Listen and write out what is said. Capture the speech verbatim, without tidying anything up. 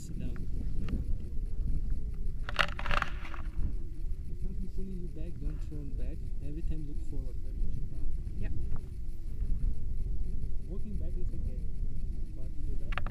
sit down. Something pulling you back, don't turn back. Every time look forward, not looking down. Yeah. Walking back is okay, but without.